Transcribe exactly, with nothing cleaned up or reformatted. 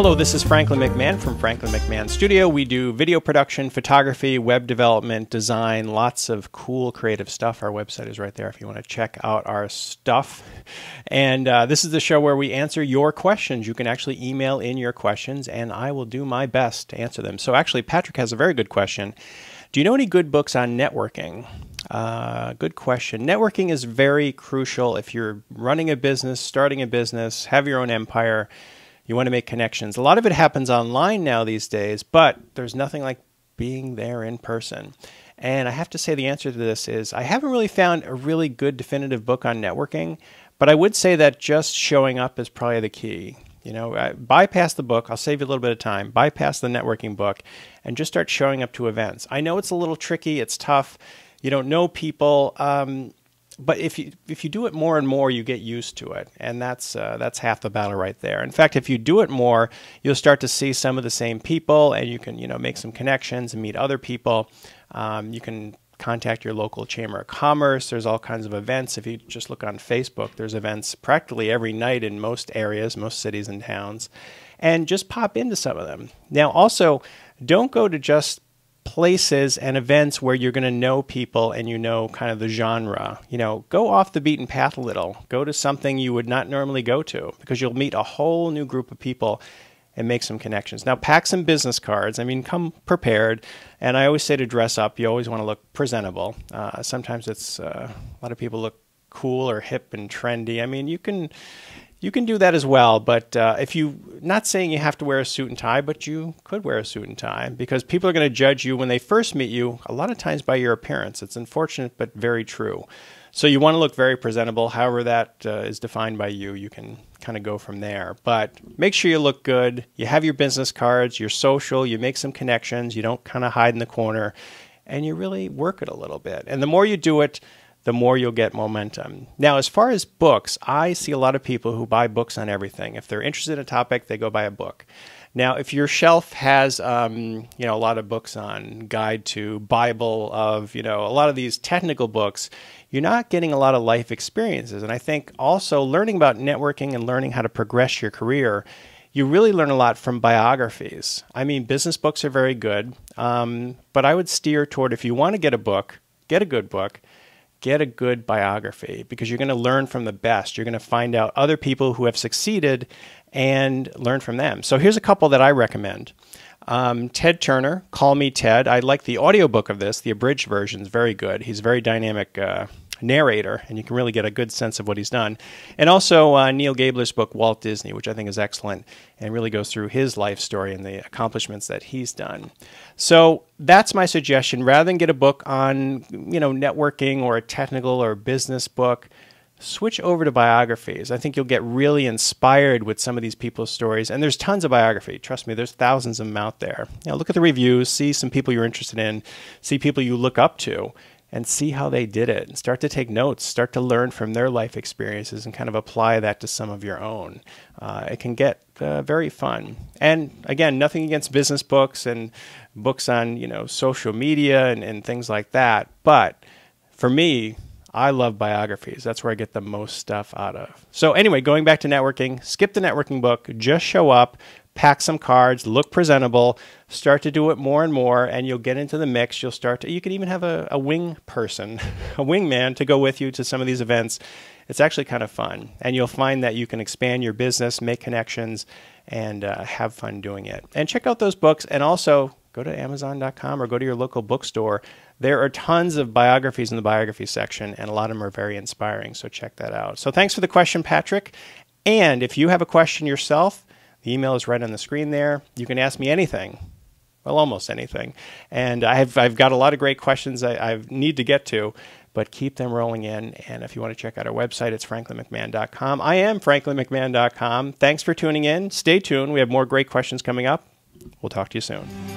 Hello, this is Franklin McMahon from Franklin McMahon Studio. We do video production, photography, web development, design, lots of cool creative stuff. Our website is right there if you want to check out our stuff. And uh, this is the show where we answer your questions. You can actually email in your questions, and I will do my best to answer them. So actually, Patrick has a very good question. Do you know any good books on networking? Uh, good question. Networking is very crucial if you're running a business, starting a business, have your own empire. You want to make connections. A lot of it happens online now these days, but there's nothing like being there in person. And I have to say the answer to this is I haven't really found a really good definitive book on networking, but I would say that just showing up is probably the key. You know, bypass the book. I'll save you a little bit of time. Bypass the networking book and just start showing up to events. I know it's a little tricky. It's tough. You don't know people. Um, But if you if you do it more and more, you get used to it, and that's uh, that's half the battle right there. In fact, if you do it more, you'll start to see some of the same people, and you can you know make some connections and meet other people. Um, you can contact your local chamber of commerce. There's all kinds of events. If you just look on Facebook, there's events practically every night in most areas, most cities and towns, and just pop into some of them. Now, also, don't go to just places and events where you're going to know people and you know kind of the genre. You know, go off the beaten path a little. Go to something you would not normally go to because you'll meet a whole new group of people and make some connections. Now, pack some business cards. I mean, come prepared. And I always say to dress up. You always want to look presentable. Uh, sometimes it's uh, a lot of people look cool or hip and trendy. I mean, you can... You can do that as well, but uh, if you, not saying you have to wear a suit and tie, but you could wear a suit and tie because people are going to judge you when they first meet you a lot of times by your appearance. It's unfortunate, but very true. So you want to look very presentable. However that uh, is defined by you, you can kind of go from there. But make sure you look good. You have your business cards, you're social, you make some connections, you don't kind of hide in the corner, and you really work it a little bit. And the more you do it, the more you'll get momentum. Now, as far as books, I see a lot of people who buy books on everything. If they're interested in a topic, they go buy a book. Now, if your shelf has, um, you know, a lot of books on guide to Bible of, you know, a lot of these technical books, you're not getting a lot of life experiences. And I think also learning about networking and learning how to progress your career, you really learn a lot from biographies. I mean, business books are very good, um, but I would steer toward if you want to get a book, get a good book. Get a good biography because you're going to learn from the best. You're going to find out other people who have succeeded and learn from them. So here's a couple that I recommend. Um, Ted Turner, Call Me Ted. I like the audiobook of this. The abridged version is very good. He's a very dynamic uh, narrator, and you can really get a good sense of what he's done. And also uh, Neil Gabler's book, Walt Disney, which I think is excellent and really goes through his life story and the accomplishments that he's done. So that's my suggestion. Rather than get a book on, you know, networking or a technical or business book, switch over to biographies. I think you'll get really inspired with some of these people's stories. And there's tons of biography. Trust me, there's thousands of them out there. You know, look at the reviews, see some people you're interested in, see people you look up to, and see how they did it. And start to take notes. Start to learn from their life experiences and kind of apply that to some of your own. Uh, it can get uh, very fun. And again, nothing against business books and books on, you know, social media and, and things like that. But for me, I love biographies. That's where I get the most stuff out of. So anyway, going back to networking, skip the networking book. Just show up. Pack some cards, look presentable, start to do it more and more, and you'll get into the mix. You'll start to, you can even have a, a wing person, a wingman to go with you to some of these events. It's actually kind of fun. And you'll find that you can expand your business, make connections, and uh, have fun doing it. And check out those books. And also go to Amazon dot com or go to your local bookstore. There are tons of biographies in the biography section, and a lot of them are very inspiring. So check that out. So thanks for the question, Patrick. And if you have a question yourself, the email is right on the screen there. You can ask me anything, well, almost anything. And I've, I've got a lot of great questions I, I need to get to, but keep them rolling in. And if you want to check out our website, it's Franklin McMahon dot com. I am Franklin McMahon dot com. Thanks for tuning in. Stay tuned. We have more great questions coming up. We'll talk to you soon.